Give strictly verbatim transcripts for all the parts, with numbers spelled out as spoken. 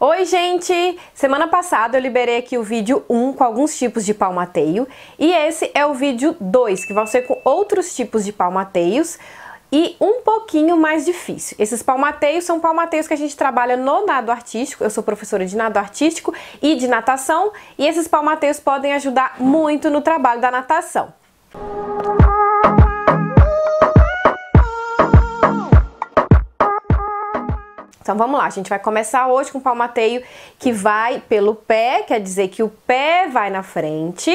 Oi gente! Semana passada eu liberei aqui o vídeo um com alguns tipos de palmateio e esse é o vídeo dois, que vai ser com outros tipos de palmateios e um pouquinho mais difícil. Esses palmateios são palmateios que a gente trabalha no nado artístico, eu sou professora de nado artístico e de natação e esses palmateios podem ajudar muito no trabalho da natação. Então vamos lá, a gente vai começar hoje com um palmateio que vai pelo pé, quer dizer que o pé vai na frente,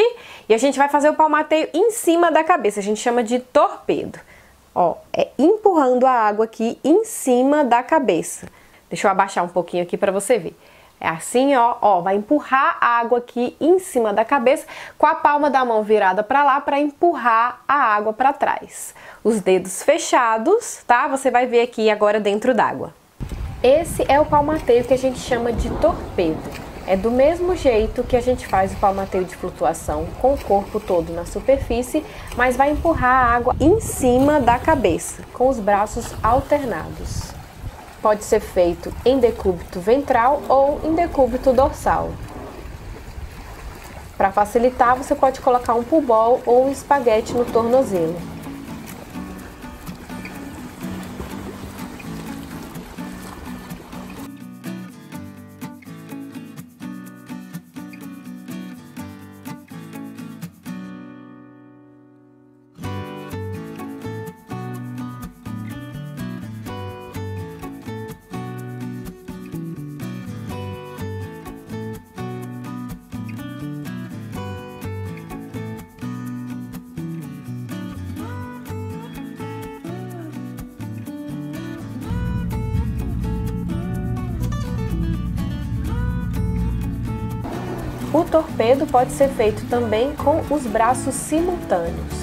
e a gente vai fazer o palmateio em cima da cabeça, a gente chama de torpedo. Ó, é empurrando a água aqui em cima da cabeça. Deixa eu abaixar um pouquinho aqui pra você ver. É assim, ó, ó, vai empurrar a água aqui em cima da cabeça, com a palma da mão virada pra lá, pra empurrar a água pra trás. Os dedos fechados, tá? Você vai ver aqui agora dentro d'água. Esse é o palmateio que a gente chama de torpedo. É do mesmo jeito que a gente faz o palmateio de flutuação, com o corpo todo na superfície, mas vai empurrar a água em cima da cabeça, com os braços alternados. Pode ser feito em decúbito ventral ou em decúbito dorsal. Para facilitar, você pode colocar um pull ball ou um espaguete no tornozelo. O torpedo pode ser feito também com os braços simultâneos.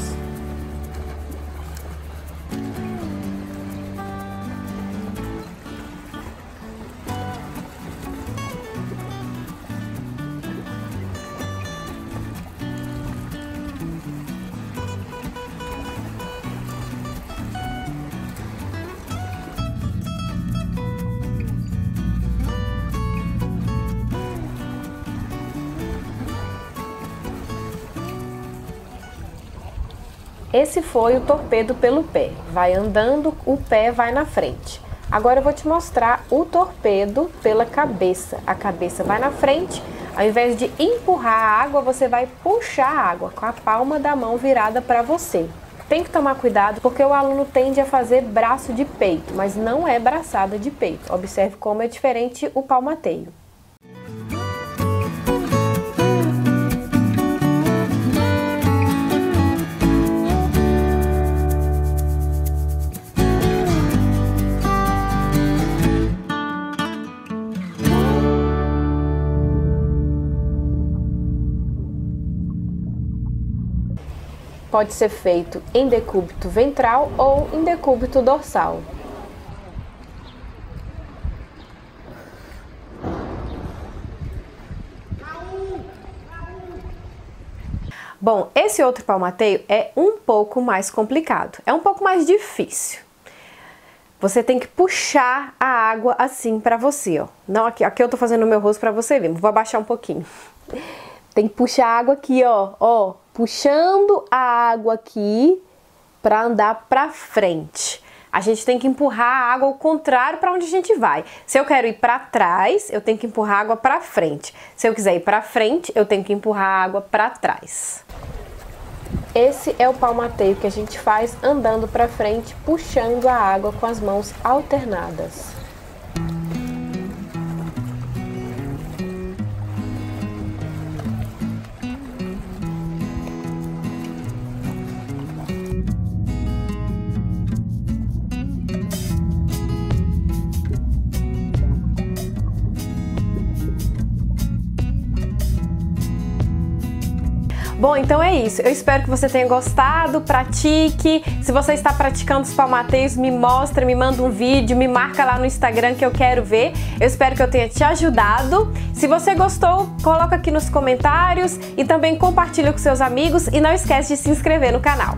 Esse foi o torpedo pelo pé, vai andando, o pé vai na frente. Agora eu vou te mostrar o torpedo pela cabeça. A cabeça vai na frente, ao invés de empurrar a água, você vai puxar a água com a palma da mão virada para você. Tem que tomar cuidado porque o aluno tende a fazer braço de peito, mas não é braçada de peito. Observe como é diferente o palmateio. Pode ser feito em decúbito ventral ou em decúbito dorsal. Bom, esse outro palmateio é um pouco mais complicado, é um pouco mais difícil. Você tem que puxar a água assim pra você, ó. Não, aqui, aqui eu tô fazendo o meu rosto pra você ver, vou abaixar um pouquinho. Tem que puxar a água aqui, ó, ó. Puxando a água aqui para andar para frente. A gente tem que empurrar a água ao contrário para onde a gente vai. Se eu quero ir para trás, eu tenho que empurrar a água para frente. Se eu quiser ir para frente, eu tenho que empurrar a água para trás. Esse é o palmateio que a gente faz andando para frente, puxando a água com as mãos alternadas. Bom, então é isso. Eu espero que você tenha gostado, pratique. Se você está praticando os palmateios, me mostra, me manda um vídeo, me marca lá no Instagram que eu quero ver. Eu espero que eu tenha te ajudado. Se você gostou, coloca aqui nos comentários e também compartilha com seus amigos e não esquece de se inscrever no canal.